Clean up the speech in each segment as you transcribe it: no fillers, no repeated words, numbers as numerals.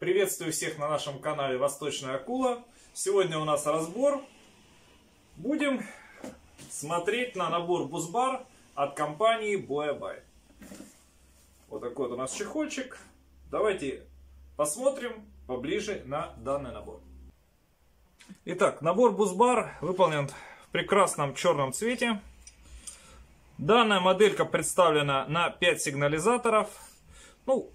Приветствую всех на нашем канале Восточная Акула. Сегодня у нас разбор. Будем смотреть на набор баззбар от компании BOYA BY. Вот такой вот у нас чехольчик. Давайте посмотрим поближе на данный набор. Итак, набор баззбар выполнен в прекрасном черном цвете. Данная моделька представлена на 5 сигнализаторов. Ну,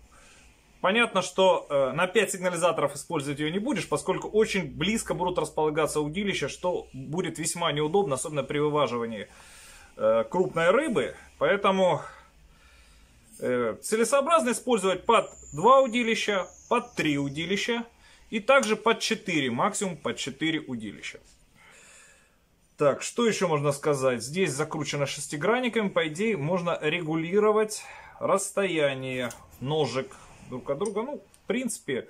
понятно, что на 5 сигнализаторов использовать ее не будешь, поскольку очень близко будут располагаться удилища, что будет весьма неудобно, особенно при вываживании крупной рыбы. Поэтому целесообразно использовать под 2 удилища, под 3 удилища и также под 4, максимум под 4 удилища. Так, что еще можно сказать? Здесь закручено шестигранниками. По идее, можно регулировать расстояние ножек друг от друга. Ну, в принципе,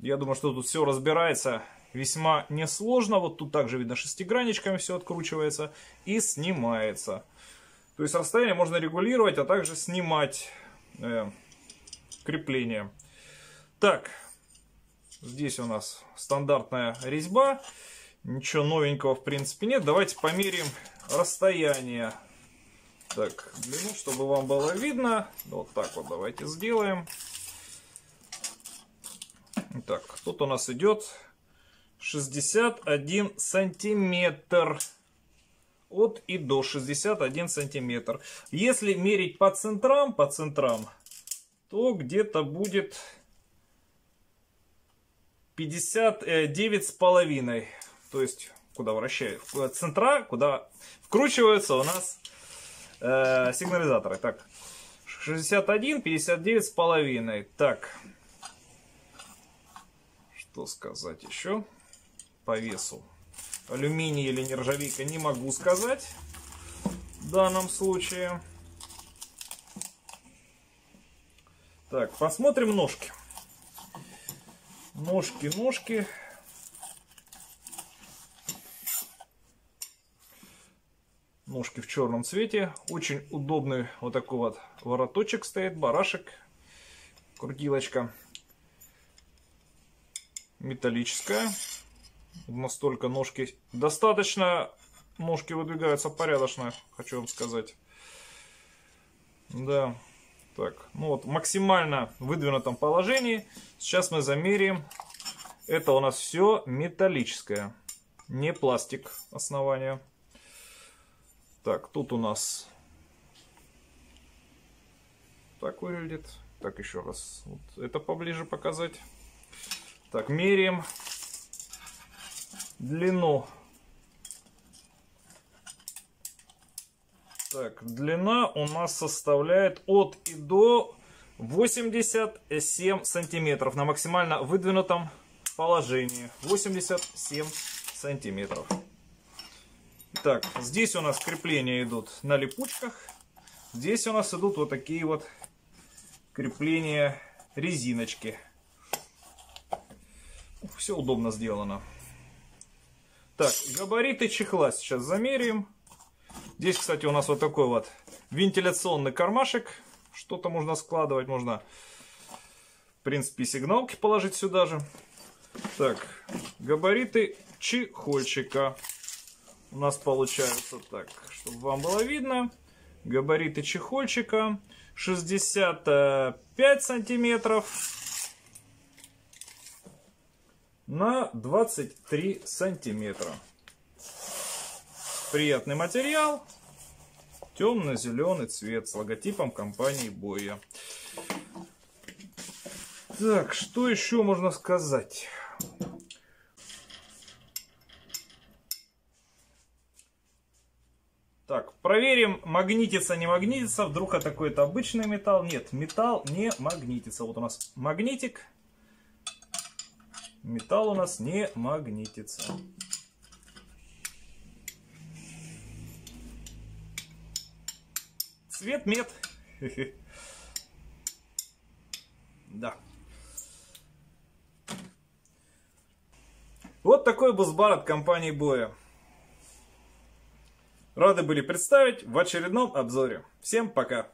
я думаю, что тут все разбирается весьма несложно. Вот тут также видно, шестигранничками все откручивается и снимается. То есть расстояние можно регулировать, а также снимать крепление. Так, здесь у нас стандартная резьба. Ничего новенького, в принципе, нет. Давайте померяем расстояние. Так, длину, чтобы вам было видно. Вот так вот давайте сделаем. Так, тут у нас идет 61 сантиметр. От и до 61 сантиметр. Если мерить по центрам, то где-то будет 59,5. То есть, куда вращают, центра, куда вкручиваются у нас сигнализаторы. Так, 61, 59,5. Так, что сказать еще по весу? Алюминий или нержавейка, не могу сказать в данном случае. Так, посмотрим ножки. Ножки. Ножки в черном цвете. Очень удобный вот такой вот вороточек стоит, барашек, крутилочка. Металлическая. Настолько ножки достаточно. Ножки выдвигаются порядочно, хочу вам сказать. Да. Так, ну вот максимально в выдвинутом положении. Сейчас мы замеряем. Это у нас все металлическое. Не пластик основания. Так, тут у нас так выглядит. Так, еще раз. Вот это поближе показать. Так, меряем длину. Так, длина у нас составляет от и до 87 сантиметров на максимально выдвинутом положении. 87 сантиметров. Так, здесь у нас крепления идут на липучках. Здесь у нас идут вот такие вот крепления резиночки. Все удобно сделано. Так, габариты чехла сейчас замеряем. Здесь, кстати, у нас вот такой вот вентиляционный кармашек. Что-то можно складывать, можно, в принципе, сигналки положить сюда же. Так, габариты чехольчика. У нас получается так, чтобы вам было видно. Габариты чехольчика 65 сантиметров на 23 сантиметра. Приятный материал. Темно-зеленый цвет с логотипом компании BOYA. Так, что еще можно сказать? Так, проверим, магнитится, не магнитится. Вдруг это какой-то обычный металл. Нет, металл не магнитится. Вот у нас магнитик. Металл у нас не магнитится. Цвет мед. Да. Вот такой баззбар от компании BOYA. Рады были представить в очередном обзоре. Всем пока!